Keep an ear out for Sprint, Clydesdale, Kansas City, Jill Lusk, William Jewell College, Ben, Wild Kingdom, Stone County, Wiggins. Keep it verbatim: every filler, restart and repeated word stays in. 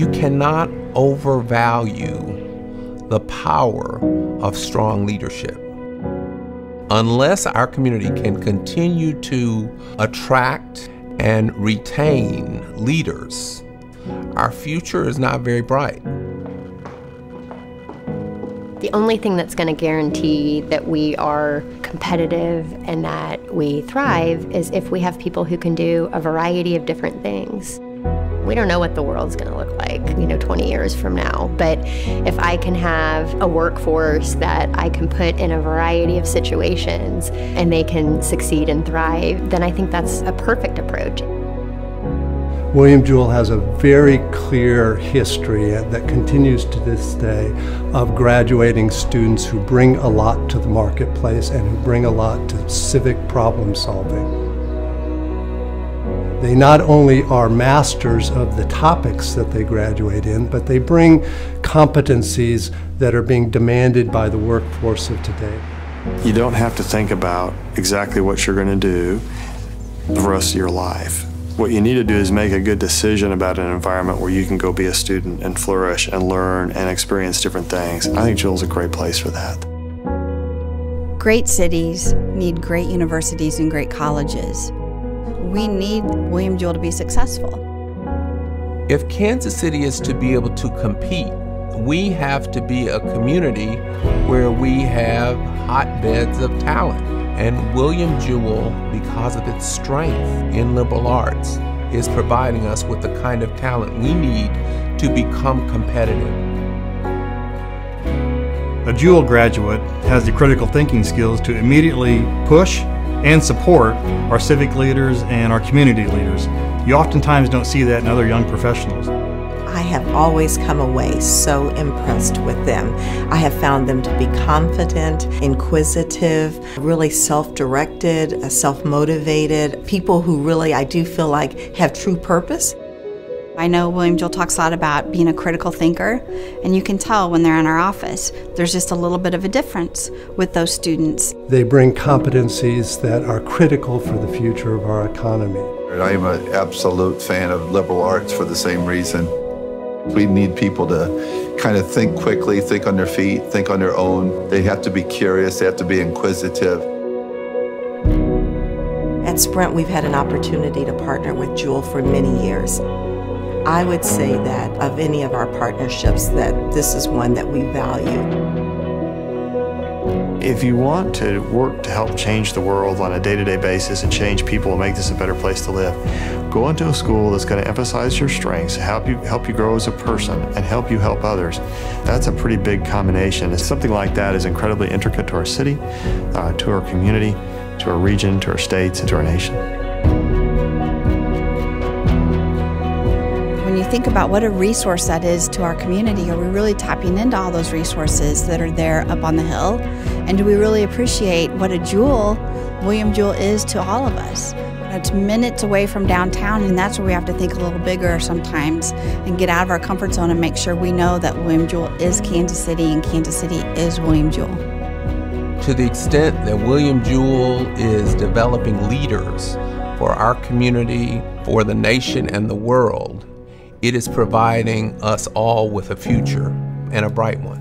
You cannot overvalue the power of strong leadership. Unless our community can continue to attract and retain leaders, our future is not very bright. The only thing that's going to guarantee that we are competitive and that we thrive is if we have people who can do a variety of different things. We don't know what the world's going to look like, you know, twenty years from now, but if I can have a workforce that I can put in a variety of situations and they can succeed and thrive, then I think that's a perfect approach. William Jewell has a very clear history that continues to this day of graduating students who bring a lot to the marketplace and who bring a lot to civic problem solving. They not only are masters of the topics that they graduate in, but they bring competencies that are being demanded by the workforce of today. You don't have to think about exactly what you're going to do the rest of your life. What you need to do is make a good decision about an environment where you can go be a student and flourish and learn and experience different things. I think Jewell's a great place for that. Great cities need great universities and great colleges. We need William Jewell to be successful. If Kansas City is to be able to compete, we have to be a community where we have hotbeds of talent. And William Jewell, because of its strength in liberal arts, is providing us with the kind of talent we need to become competitive. A Jewell graduate has the critical thinking skills to immediately push and support our civic leaders and our community leaders. You oftentimes don't see that in other young professionals. I have always come away so impressed with them. I have found them to be confident, inquisitive, really self-directed, self-motivated, people who really, I do feel like, have true purpose. I know William Jewell talks a lot about being a critical thinker, and you can tell when they're in our office, there's just a little bit of a difference with those students. They bring competencies that are critical for the future of our economy. I am an absolute fan of liberal arts for the same reason. We need people to kind of think quickly, think on their feet, think on their own. They have to be curious, they have to be inquisitive. At Sprint, we've had an opportunity to partner with Jewell for many years. I would say that of any of our partnerships, that this is one that we value. If you want to work to help change the world on a day-to-day basis and change people and make this a better place to live, go into a school that's going to emphasize your strengths, help you, help you grow as a person, and help you help others. That's a pretty big combination. And something like that is incredibly intricate to our city, uh, to our community, to our region, to our states, and to our nation. When you think about what a resource that is to our community, are we really tapping into all those resources that are there up on the hill? And do we really appreciate what a jewel William Jewell is to all of us? It's minutes away from downtown, and that's where we have to think a little bigger sometimes and get out of our comfort zone and make sure we know that William Jewell is Kansas City and Kansas City is William Jewell. To the extent that William Jewell is developing leaders for our community, for the nation and the world, it is providing us all with a future and a bright one.